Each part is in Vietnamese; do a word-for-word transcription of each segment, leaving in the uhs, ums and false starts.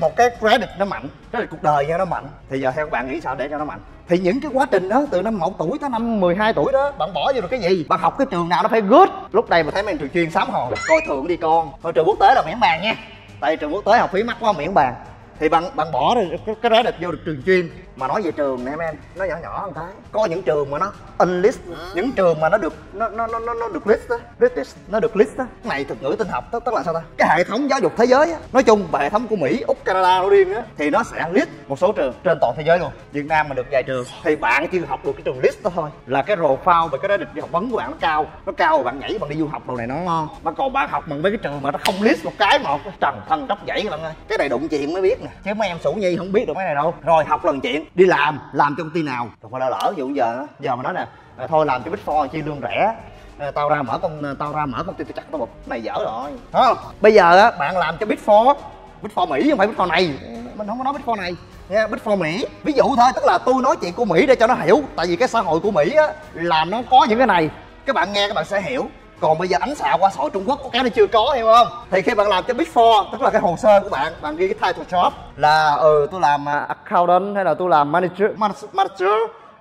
một cái credit nó mạnh, cái cuộc đời nha, nó mạnh. Thì giờ theo các bạn nghĩ sao để cho nó mạnh? Thì những cái quá trình đó từ năm một tuổi tới năm mười hai tuổi đó, bạn bỏ vô được cái gì? Bạn học cái trường nào nó phải good. Lúc này mà thấy mấy trường chuyên sám hồn, coi thường đi con. Thôi trường quốc tế là miễn bàn nha, tại trường quốc tế học phí mắc quá miễn bàn. Thì bạn bạn bỏ cái cái đó được vô được trường chuyên. Mà nói về trường nè em em nó nhỏ nhỏ một cái, có những trường mà nó unlist, những trường mà nó được nó nó nó nó được list á, list nó được list á. Cái này thuật ngữ tin học tức là sao ta, cái hệ thống giáo dục thế giới á, nói chung và hệ thống của Mỹ, Úc, Canada nó riêng á, thì nó sẽ list một số trường trên toàn thế giới luôn. Việt Nam mà được vài trường, thì bạn chỉ học được cái trường list đó thôi, là cái profile và cái đó được học vấn của bạn nó cao, nó cao rồi bạn nhảy bạn đi du học đồ này nó ngon. Mà còn bạn học bằng mấy cái trường mà nó không list một cái một trần thân tróc dãy các bạn ơi, cái này đụng chuyện mới biết nè, chứ mấy em sủ nhi không biết được mấy này đâu. Rồi học lần chuyện đi làm, làm trong công ty nào rồi phải lỡ dụ giờ giờ mà nói nè, à, thôi làm cho Big Four chi lương rẻ, à, tao ra mở công tao ra mở công ty tôi chắc tao bực, cái này dở rồi không. Bây giờ á bạn làm cho Big Four, Big Four Mỹ không phải Big Four này, mình không có nói Big Four này nha, Big Four Mỹ ví dụ thôi, tức là tôi nói chuyện của Mỹ để cho nó hiểu, tại vì cái xã hội của Mỹ á là nó có những cái này, các bạn nghe các bạn sẽ hiểu. Còn bây giờ ánh xạ qua sỏi Trung Quốc có cái nó chưa có, hiểu không? Thì khi bạn làm cho Big Four, tức là cái hồ sơ của bạn, bạn ghi cái title job là ừ tôi làm accountant hay là tôi làm manager, manager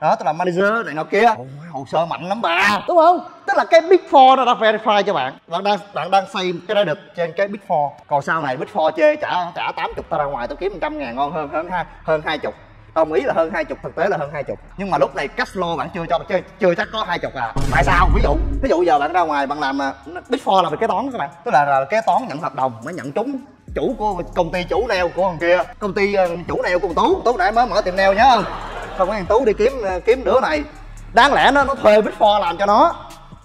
đó, tôi làm manager này nó kia. Ôi, hồ sơ mạnh lắm bà, đúng không? Tức là cái Big Four nó đã verify cho bạn, bạn đang bạn đang xây cái đó được trên cái Big Four. Còn sau này Big Four chê trả trả tám chục, ta ra ngoài tôi kiếm một trăm ngàn ngon hơn hơn hai hơn hai chục. Đồng ý là hơn hai chục, thực tế là hơn hai chục, nhưng mà lúc này cash flow bạn chưa cho chơi, chưa chắc có hai chục à. Tại sao? Ví dụ ví dụ giờ bạn ra ngoài bạn làm Big Four là về kế toán các bạn, tức là, là kế toán nhận hợp đồng mới nhận trúng chủ của công ty, chủ nail của thằng kia, công ty chủ nail của thằng Tú, Tú nãy mới mở tiệm nail nhớ không? Không có thằng Tú đi kiếm kiếm đứa này, đáng lẽ nó nó thuê Big Four làm cho nó,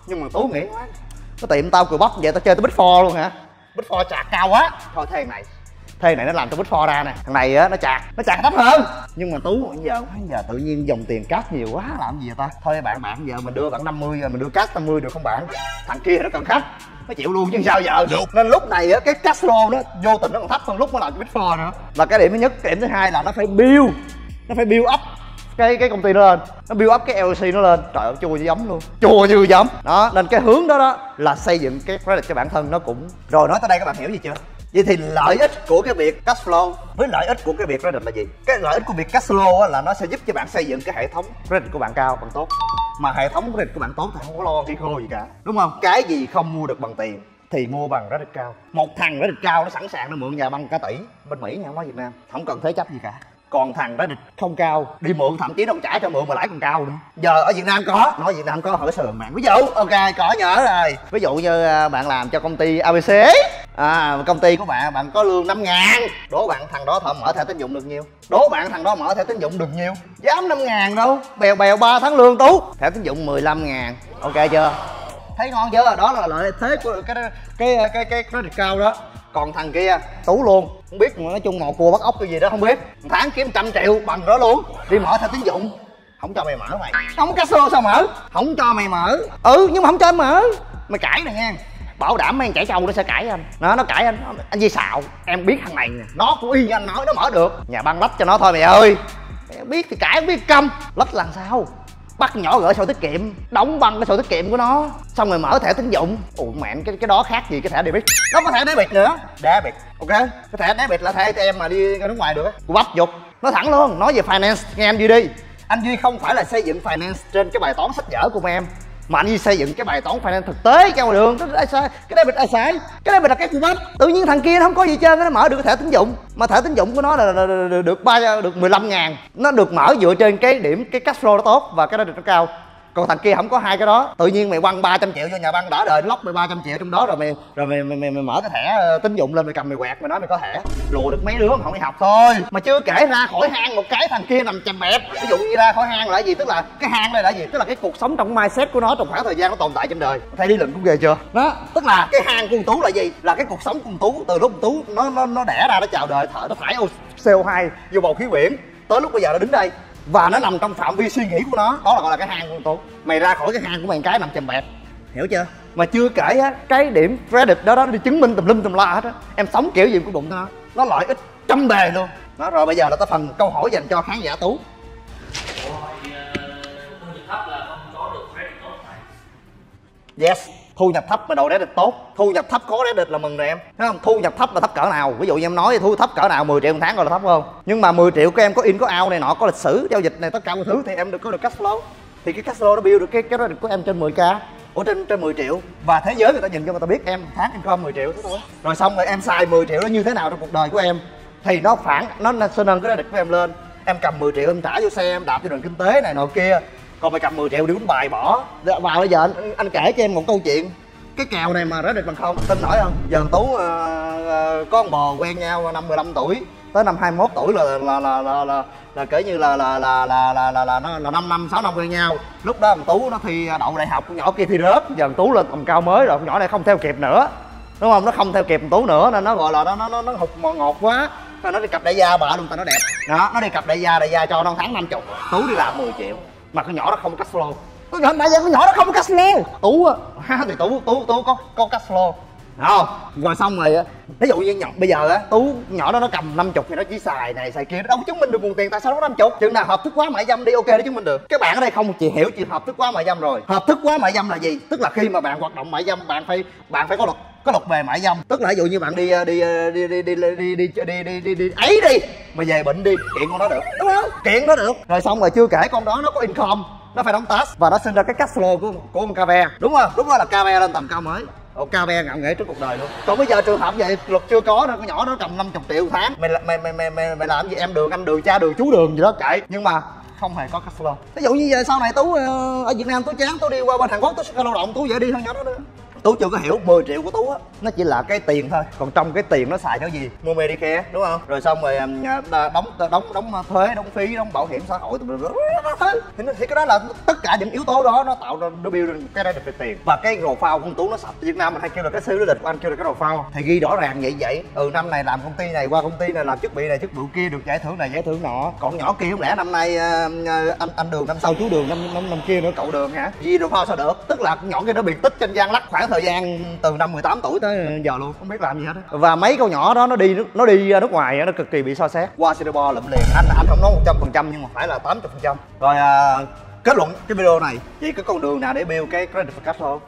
nhưng mà Tú nghĩ quá, nó tiệm tao cười bắp vậy tao chơi tới Big Four luôn hả? Big Four chạc cao quá, thôi thằng này thế này nó làm cho Big Four ra nè, thằng này á nó chạc nó chạc thấp hơn. Nhưng mà Tú giờ giờ tự nhiên dòng tiền cát nhiều quá làm gì vậy ta? Thôi bạn bạn giờ mình đưa bạn năm mươi rồi mình đưa cát năm mươi được không bạn? Thằng kia nó cần khách nó chịu luôn chứ sao giờ được. Nên lúc này á cái cash flow nó vô tình nó còn thấp hơn lúc nó làm cho Big Four nữa. Là cái điểm thứ nhất. Cái điểm thứ hai là nó phải build nó phải build up cái cái công ty nó lên, nó build up cái lờ xê nó lên. Trời ơi chua như giấm luôn, chua như giấm đó. Nên cái hướng đó đó là xây dựng cái credit cho bản thân nó cũng rồi. Nói tới đây các bạn hiểu gì chưa? Vậy thì lợi ích của cái việc cash flow với lợi ích của cái việc credit là gì? Cái lợi ích của việc cash flow là nó sẽ giúp cho bạn xây dựng cái hệ thống credit của bạn cao, bạn tốt. Mà hệ thống credit của bạn tốt thì không có lo khi khô gì cả, đúng không? Cái gì không mua được bằng tiền thì mua bằng credit cao. Một thằng credit cao nó sẵn sàng nó mượn nhà băng cả tỷ bên Mỹ nha, không nói Việt Nam, không cần thế chấp gì cả. Còn thằng credit không cao đi mượn, thậm chí nó không trả cho mượn mà lãi còn cao nữa. Giờ ở Việt Nam có, nói Việt Nam có hỏi sườn bạn, ví dụ ok có nhớ rồi, ví dụ như bạn làm cho công ty a bê xê, à công ty của bạn bạn có lương năm ngàn, đố bạn thằng đó thợ mở thẻ tín dụng được nhiêu? Đố bạn thằng đó mở thẻ tín dụng được nhiêu? Dám năm ngàn đâu, bèo bèo ba tháng lương Tú, thẻ tín dụng mười lăm ngàn. Ok chưa? Thấy ngon chưa? Đó là lợi thế của cái cái cái cái credit cao đó. Còn thằng kia Tú luôn không biết, nói chung mò cua bắt ốc cái gì đó không biết, tháng kiếm trăm triệu bằng đó luôn, đi mở thẻ tín dụng không cho mày mở, mày không có cash flow sao mở, không cho mày mở. Ừ nhưng mà không cho em mở, mày cãi này nha, bảo đảm mấy anh chảy trâu nó sẽ cãi anh. Nó nó cãi anh, nó, anh Di xạo em biết thằng này nè, nó cũng y như anh nói nó mở được, nhà băng lách cho nó thôi mày ơi. Mày biết thì cãi, biết câm lách làm sao, bắt nhỏ gửi sổ tiết kiệm, đóng băng cái sổ tiết kiệm của nó, xong rồi mở thẻ tín dụng. Ủa mẹ, cái cái đó khác gì cái thẻ debit? Nó có thẻ debit nữa, debit ok, cái thẻ debit là thẻ a tê em mà đi ra nước ngoài được á. Của bắp dục nó thẳng luôn. Nói về finance nghe em Duy đi, anh Duy không phải là xây dựng finance trên cái bài toán sách vở của em, mà anh Duy xây dựng cái bài toán finance thực tế ra ngoài đường. Cái debit ai sai, cái debit là cái của bắp. Tự nhiên thằng kia nó không có gì chơi, nó mở được cái thẻ tín dụng, mà thẻ tín dụng của nó là, là, là, là được ba được mười lăm ngàn, nó được mở dựa trên cái điểm cái cash flow nó tốt và cái credit nó cao. Còn thằng kia không có hai cái đó, tự nhiên mày quăng ba trăm triệu cho nhà băng đã đời, nó lóc mày ba trăm triệu trong đó rồi mày rồi mày mày, mày, mày mở cái thẻ tín dụng lên mày cầm mày quẹt, mày nói mày có thẻ, lùa được mấy đứa mà không đi học thôi. Mà chưa kể ra khỏi hang một cái thằng kia nằm chầm bẹp. Ví dụ như ra khỏi hang là gì, tức là cái hang này là gì, tức là cái cuộc sống trong mindset của nó trong khoảng thời gian nó tồn tại trên đời. Thầy đi lệnh cũng ghê chưa đó, tức là cái hang của Tú là gì, là cái cuộc sống của Tú từ lúc Tú nó nó nó đẻ ra, nó chào đời, thở nó thải xê o hai vô bầu khí quyển tới lúc bây giờ nó đứng đây, và nó nằm trong phạm vi suy nghĩ của nó, đó là gọi là cái hang của Tú. Mày ra khỏi cái hang của mày cái nằm chèm bẹp, hiểu chưa? Mà chưa kể á, cái điểm credit đó đó đi chứng minh tùm lum tùm la hết á, em sống kiểu gì cũng đụng nó, nó lợi ích trăm bề luôn đó. Rồi bây giờ là tới phần câu hỏi dành cho khán giả Tú. Yes, thu nhập thấp mới đối đáp được tốt, thu nhập thấp có đáp được là mừng rồi em, thấy không? Thu nhập thấp là thấp cỡ nào? Ví dụ như em nói thu thấp cỡ nào, mười triệu một tháng rồi là thấp không? Nhưng mà mười triệu các em có in có out này nọ, có lịch sử giao dịch này tất cả mọi thứ thì em được có được cash flow, thì cái cash flow nó build được cái cái đó được của em trên mười k, ở trên trên mười triệu, và thế giới người ta nhìn cho người ta biết em tháng em có mười triệu thế thôi. Rồi xong rồi em xài mười triệu đó như thế nào trong cuộc đời của em thì nó phản nó sẽ nâng cái đà địch của em lên. Em cầm mười triệu em trả vô xe, em đạp cho nền kinh tế này nọ kia. Còn mày cầm mười triệu đi đánh bài bỏ. Vào bây giờ anh, anh kể cho em một câu chuyện. Cái kèo này mà rớt địch bằng không, tin nổi không? Giờ Tú uh, uh, có con bồ quen nhau năm mười lăm tuổi, tới năm hai mươi mốt tuổi là là là là là, là kể như là là là là là là, là, là, là năm năm sáu năm quen nhau. Lúc đó thằng Tú nó thi đậu đại học, con nhỏ kia thi rớt. Giờ Tú lên tầm cao mới rồi, con nhỏ này không theo kịp nữa. Đúng không? Nó không theo kịp Tú nữa nên nó gọi là nó nó nó, nó hụt ngọt quá. Nó đi cặp đại gia bả luôn, tại nó đẹp. Đó, nó đi cặp đại gia, đại gia cho nó tháng năm mươi. Tú đi làm mười triệu. Mà con nhỏ nó không có cash flow. Con nhỏ đại gia con nhỏ nó không có cash flow. Tú á, ha thì Tú Tú Tú có có cash flow. Không? Rồi xong rồi ví dụ như nhỏ bây giờ á, Tú nhỏ đó nó cầm năm mươi thì nó chỉ xài này xài kia, nó đâu có chứng minh được nguồn tiền tại sao nó năm mươi. Chừng nào hợp thức quá mại dâm đi ok nó chứng minh được. Các bạn ở đây không chỉ hiểu chuyện hợp thức quá mại dâm rồi. Hợp thức quá mại dâm là gì? Tức là khi mà bạn hoạt động mại dâm bạn phải bạn phải có luật. Có luật về mại dâm, tức là ví dụ như bạn đi đi đi đi đi đi đi đi đi đi ấy đi mà về bệnh đi kiện con đó được, đúng không? Kiện nó được. Rồi xong rồi chưa kể con đó nó có income, nó phải đóng tax và nó sinh ra cái cash flow của của con cà ve, đúng không? Đúng rồi, là cà ve lên tầm cao mới. Ồ, cà ve ngạo nghễ trước cuộc đời luôn. Còn bây giờ trường hợp vậy luật chưa có nữa, con nhỏ nó cầm năm mươi triệu tháng, mày mày mày mày mày, mày làm gì em đường anh đường cha đường chú đường gì đó chạy, nhưng mà không hề có cash flow. Ví dụ như giờ sau này Tú ở Việt Nam Tú chán Tú đi qua bên Hàn Quốc Tú sẽ lao động, Tú dễ đi hơn nhỏ đó nữa. Tú chưa có hiểu mười triệu của Tú á, nó chỉ là cái tiền thôi. Còn trong cái tiền nó xài cho gì? Mua Medicare, đúng không? Rồi xong rồi đóng đóng đóng thuế, đóng phí, đóng bảo hiểm xã hội thì, thì cái đó là tất cả những yếu tố đó nó tạo ra nó build được cái đó được về tiền. Và cái profile của Tú nó sập. Việt Nam mình hay kêu là cái sứ du lịch của anh kêu là cái profile. Thì ghi rõ ràng vậy vậy. Ừ, năm này làm công ty này, qua công ty này làm chức bị này chức vụ kia, được giải thưởng này giải thưởng nọ. Còn nhỏ kia không lẽ năm nay anh anh đường, năm sau chú đường, năm năm, năm kia nữa cậu đường hả? Gì profile sao được? Tức là nhỏ kia nó bị tích trên gian lắc khoảng thời gian từ năm mười tám tuổi tới giờ luôn, không biết làm gì hết đó. Và mấy con nhỏ đó nó đi nó đi ra nước ngoài nó cực kỳ bị so xét. Qua Singapore lụm liền, anh anh không nói một trăm phần trăm nhưng mà phải là tám mươi phần trăm. Rồi à, kết luận cái video này chỉ có con đường nào để build cái credit for cash thôi.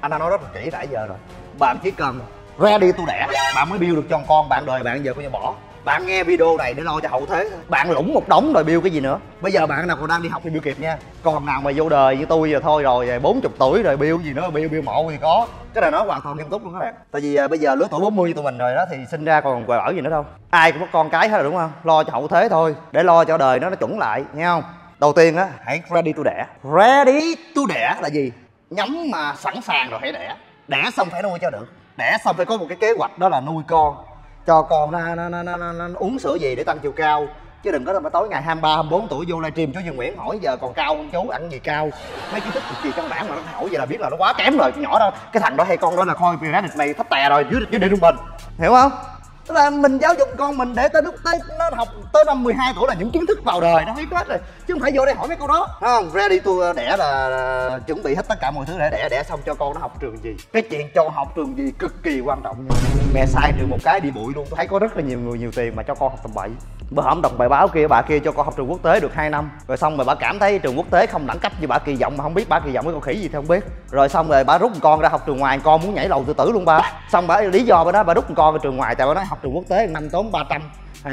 Anh đã nói rất là kỹ nãy giờ rồi. Bạn chỉ cần ra đi tu đẻ, bạn mới build được cho con bạn đời bạn giờ coi như bỏ. Bạn nghe video này để lo cho hậu thế. Bạn lũng một đống rồi build cái gì nữa. Bây giờ bạn nào còn đang đi học thì build kịp nha. Còn nào mà vô đời như tôi giờ thôi rồi, rồi bốn mươi tuổi rồi build gì nữa, build build mộ thì có. Cái này nó hoàn toàn nghiêm túc luôn các bạn. Tại vì bây giờ lứa tuổi bốn mươi như tụi mình rồi đó thì sinh ra còn quờ ở gì nữa đâu. Ai cũng có con cái hết rồi đúng không? Lo cho hậu thế thôi, để lo cho đời nó nó chuẩn lại nghe không? Đầu tiên á, hãy ready to đẻ. Ready to đẻ là gì? Nhắm mà sẵn sàng rồi hãy đẻ. Đẻ xong phải nuôi cho được. Đẻ xong phải có một cái kế hoạch, đó là nuôi con. Cho con nó, nó, nó, nó, nó, nó uống sữa gì để tăng chiều cao. Chứ đừng có tối ngày hai mươi ba, hai mươi bốn tuổi vô livestream chú Duy Nguyễn hỏi giờ còn cao không chú, ăn gì cao. Mấy kiến thức cực kỳ căn bản mà nó hỏi vậy là biết là nó quá kém rồi. Cái nhỏ đó, cái thằng đó hay con đó là coi cái địch này thấp tè rồi, dưới dưới địa trung bình. Hiểu không? Tức là mình giáo dục con mình để tới lúc tới nó học tới năm mười hai tuổi là những kiến thức vào đời nó biết hết rồi, chứ không phải vô đây hỏi mấy câu đó. Không, ready to đẻ là chuẩn bị hết tất cả mọi thứ để đẻ, đẻ xong cho con nó học trường gì. Cái chuyện cho học trường gì cực kỳ quan trọng. Mẹ sai được một cái đi bụi luôn. Tôi thấy có rất là nhiều người nhiều tiền mà cho con học tầm bậy. Bữa hổm đọc bài báo kia bà kia cho con học trường quốc tế được hai năm, rồi xong rồi bà cảm thấy trường quốc tế không đẳng cấp như bà kỳ vọng, mà không biết bà kỳ vọng cái con khỉ gì thì không biết. Rồi xong rồi bà rút con ra học trường ngoài, con muốn nhảy lầu tự tử luôn ba. Xong bà lý do bà đó bà rút con ra trường ngoài tại bà nói học trường quốc tế năm tốn ba trăm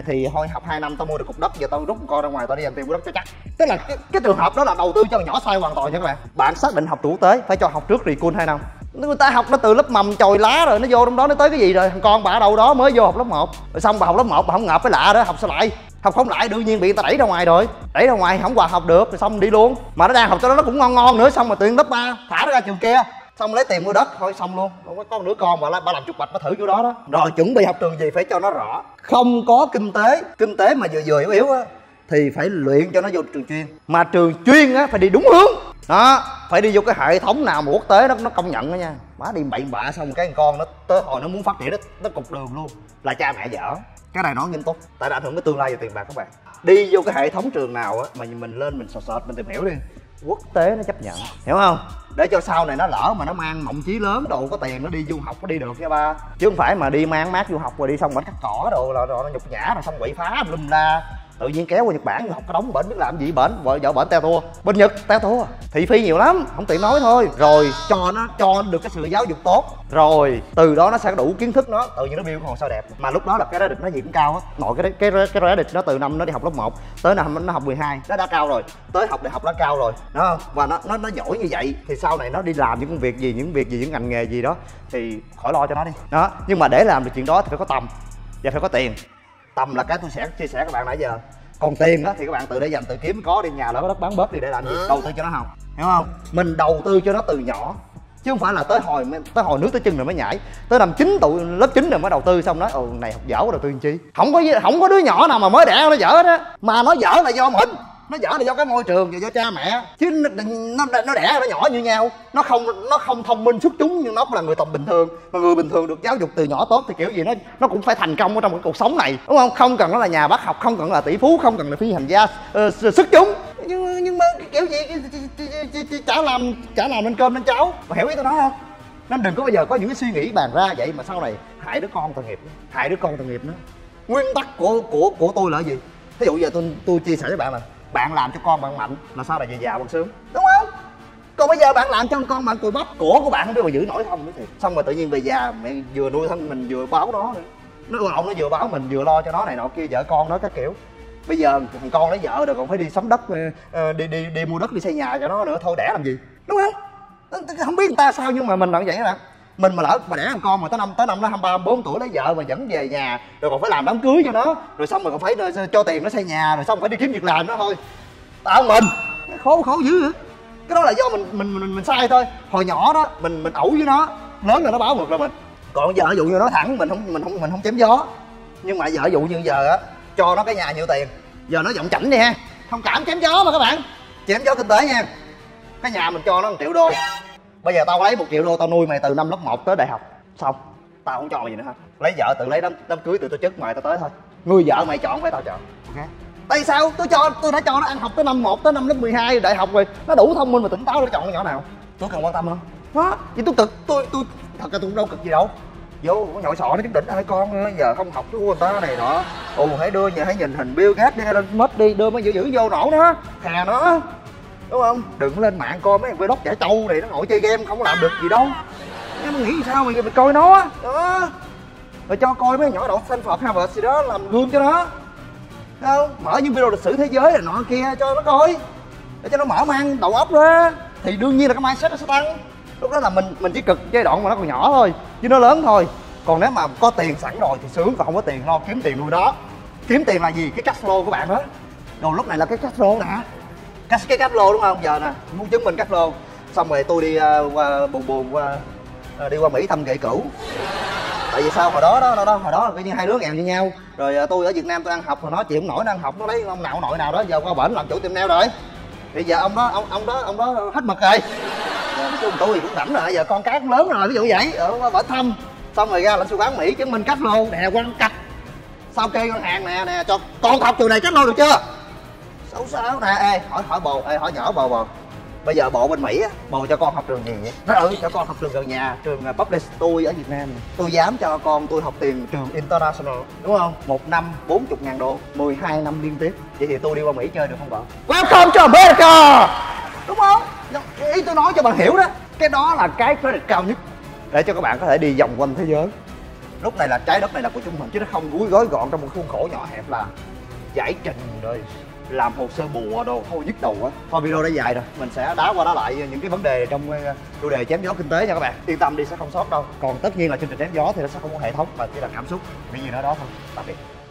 thì thôi học hai năm tao mua được cục đất, giờ tao rút con ra ngoài tao đi làm tiền mua đất cho chắc. Tức là cái, cái trường hợp đó là đầu tư cho nhỏ sai hoàn toàn nha các bạn. Bạn xác định học trường quốc tế phải cho học trước recall hai năm. Người ta học nó từ lớp mầm chồi lá rồi nó vô trong đó nó tới cái gì rồi. Thằng con bà ở đâu đó mới vô học lớp một. Rồi xong bà học lớp một bà không ngợp cái lạ đó, học sao lại. Học không lại đương nhiên bị người ta đẩy ra ngoài rồi. Đẩy ra ngoài không hòa học được rồi xong đi luôn. Mà nó đang học cho đó nó cũng ngon ngon nữa, xong rồi tự nhiên lớp ba thả nó ra trường kia. Xong lấy tiền mua đất thôi xong luôn. Không có con đứa con mà bà làm trục bạch bà thử chỗ đó đó. Rồi chuẩn bị học trường gì phải cho nó rõ. Không có kinh tế, kinh tế mà vừa vừa yếu yếu á thì phải luyện cho nó vô trường chuyên. Mà trường chuyên á phải đi đúng hướng. Đó, phải đi vô cái hệ thống nào mà quốc tế nó nó công nhận đó nha. Má đi bậy bạ xong cái con nó tới hồi nó muốn phát triển nó, nó cục đường luôn. Là cha mẹ dở. Cái này nói nghiêm túc, tại đã ảnh hưởng tới tương lai và tiền bạc các bạn. Đi vô cái hệ thống trường nào á mà mình lên mình sọt sọt mình tìm hiểu đi. Quốc tế nó chấp nhận, hiểu không? Để cho sau này nó lỡ mà nó mang mộng chí lớn đồ có tiền nó đi du học nó đi được nha ba. Chứ không phải mà đi mang mát du học rồi đi xong bánh cắt cỏ đồ là, là, là nhục nhã rồi xong quậy phá lum la. Tự nhiên kéo qua Nhật Bản học đóng bển biết làm gì, bển vợ vợ bển teo tua, bên Nhật teo tua thị phi nhiều lắm, không tiện nói thôi. Rồi cho nó cho được cái sự giáo dục tốt, rồi từ đó nó sẽ đủ kiến thức, nó tự nhiên nó build còn sao đẹp. Mà lúc đó là cái địch nó gì cũng cao á, nội cái cái cái cái địch nó từ năm nó đi học lớp một tới năm nó học mười hai nó đã cao rồi, tới học đại học nó cao rồi đó. Và nó nó nó giỏi như vậy thì sau này nó đi làm những công việc gì, những việc gì, những ngành nghề gì đó thì khỏi lo cho nó đi đó. Nhưng mà để làm được chuyện đó thì phải có tầm và phải có tiền. Tầm là cái tôi sẽ chia sẻ các bạn nãy giờ, còn tiền đó thì các bạn tự để dành, tự kiếm, có đi nhà lỡ có đất bán bớt đi để làm gì, đầu tư cho nó học, hiểu không? Mình đầu tư cho nó từ nhỏ chứ không phải là tới hồi tới hồi nước tới chân rồi mới nhảy, tới năm chín tuổi lớp chín rồi mới đầu tư xong nói ồ này học dở đầu tư làm chi. Không có không có đứa nhỏ nào mà mới đẻ nó dở hết á, mà nó dở là do mình, nó dở là do cái môi trường và do cha mẹ, chứ nó nó đẻ nó nhỏ như nhau, nó không nó không thông minh xuất chúng nhưng nó cũng là người tầm bình thường. Mà người bình thường được giáo dục từ nhỏ tốt thì kiểu gì nó nó cũng phải thành công ở trong cái cuộc sống này, đúng không? Không cần nó là nhà bác học, không cần là tỷ phú, không cần là phi hành gia uh, xuất chúng, nhưng nhưng mà kiểu gì chả làm chả làm nên cơm nên cháu. Mà hiểu ý tôi nói không? Nên đừng có bao giờ có những cái suy nghĩ bàn ra vậy mà sau này hại đứa con tội nghiệp, hại đứa con tội nghiệp nữa. Nguyên tắc của của của tôi là gì? Thí dụ giờ tôi tôi chia sẻ với bạn là bạn làm cho con bạn mạnh là sao là về già bằng sướng, đúng không? Còn bây giờ bạn làm cho con bạn cùi bắp, cổ của bạn không biết mà giữ nổi không nữa thì xong rồi tự nhiên về già mẹ vừa nuôi thân mình vừa báo nó nữa, nó lộn nó vừa báo mình vừa lo cho nó này nọ kia, vợ con nó các kiểu. Bây giờ thằng con nó vợ rồi còn phải đi sắm đất, đi đi đi mua đất, đi xây nhà cho nó nữa, thôi đẻ làm gì, đúng không? Không biết người ta sao nhưng mà mình là vậy nè. Mình mà lỡ mà đẻ thằng con mà tới năm tới năm nó hai mươi ba, hai mươi bốn tuổi lấy vợ mà vẫn về nhà rồi còn phải làm đám cưới cho nó, rồi xong rồi còn phải cho tiền nó xây nhà, rồi xong phải đi kiếm việc làm nó thôi. Tao mình khổ khổ dữ hả? Cái đó là do mình mình mình, mình sai thôi. Hồi nhỏ đó mình mình ẩu với nó, lớn rồi nó báo ngược lại mình. Còn giờ ví dụ như nó thẳng mình không mình không mình không chém gió, nhưng mà giờ ví dụ như giờ á cho nó cái nhà nhiều tiền, giờ nó giọng chảnh đi ha, không cảm chém gió mà các bạn, chém gió kinh tế nha. Cái nhà mình cho nó một triệu đô, bây giờ tao lấy một triệu đô tao nuôi mày từ năm lớp một tới đại học xong, tao không cho mày gì nữa hả? Lấy vợ tự lấy đám, đám cưới tự tổ chức, mày tao tới thôi, người vợ mày chọn phải tao chọn, okay. Tại sao tôi cho tôi đã cho nó ăn học tới năm một tới năm lớp mười hai đại học rồi, nó đủ thông minh mà tỉnh táo để chọn con nhỏ nào, tôi cần quan tâm không đó. Vì tôi cực, tôi tôi thật ra tôi cũng đâu cực gì đâu, vô con nhậu sọ nó chứng định ai con giờ không học cái của người ta này nọ. Ồ hãy đưa nhà, hãy nhìn hình Bill Gates đi, lên mất đi đưa mới giữ giữ vô nổ nó hè nó, đúng không? Đừng lên mạng coi mấy vlog trẻ trâu này nó ngồi chơi game không làm được gì đâu, em nghĩ sao mày mày coi nó đó, rồi cho coi mấy nhỏ đậu Stanford Harvard gì đó làm gương cho nó, không mở những video lịch sử thế giới là nọ kia cho nó coi để cho nó mở mang đầu óc ra thì đương nhiên là cái mindset nó sẽ tăng. Lúc đó là mình mình chỉ cực giai đoạn mà nó còn nhỏ thôi chứ nó lớn thôi. Còn nếu mà có tiền sẵn rồi thì sướng, còn không có tiền lo kiếm tiền nuôi đó. Kiếm tiền là gì? Cái cash flow của bạn đó. Đồ lúc này là cái cash flow nè, cái cái cash flow đúng không? Giờ nè muốn chứng minh cash flow xong rồi tôi đi uh, qua buồn buồn qua uh, đi qua Mỹ thăm gậy cửu. Tại vì sao hồi đó đó đó, đó hồi đó coi như hai đứa nghèo như nhau, rồi uh, tôi ở Việt Nam tôi ăn học, hồi nó chịu không nổi nó ăn học, nó lấy ông nào nội nào đó giờ qua bển làm chủ tiệm nail rồi. Bây giờ ông đó ông ông đó ông đó hết mực rồi, nói chung tôi cũng rảnh rồi, giờ con cái cũng lớn rồi, ví dụ vậy. Ở qua bển thăm xong rồi ra lãnh sự quán Mỹ chứng minh cash flow nè, quan cạch sao kê ngân hàng nè nè cho con học trường này cash flow được chưa? Ủa sao nè, ê, hỏi hỏi bồ, ê, hỏi nhỏ bồ bồ. Bây giờ bộ bên Mỹ á, bồ cho con học trường gì vậy? Nó ừ, cho con học trường gần nhà, trường public. Tôi ở Việt Nam, tôi dám cho con tôi học tiền trường international, đúng không? Một năm bốn mươi ngàn đô, mười hai năm liên tiếp. Vậy thì tôi đi qua Mỹ chơi được không vợ? Welcome to America! Đúng không? Ý tôi nói cho bạn hiểu đó. Cái đó là cái credit cao nhất để cho các bạn có thể đi vòng quanh thế giới. Lúc này là trái đất này là của chúng mình, chứ nó không gúi gói gọn trong một khuôn khổ nhỏ hẹp là giải trình rồi làm hồ sơ bùa đồ, thôi nhức đầu á. Thôi video đã dài rồi, mình sẽ đá qua đá lại những cái vấn đề trong chủ đề chém gió kinh tế nha các bạn. Yên tâm đi, sẽ không sót đâu. Còn tất nhiên là chương trình chém gió thì nó sẽ không có hệ thống mà chỉ là cảm xúc, vì gì nữa đó thôi. Tạm biệt.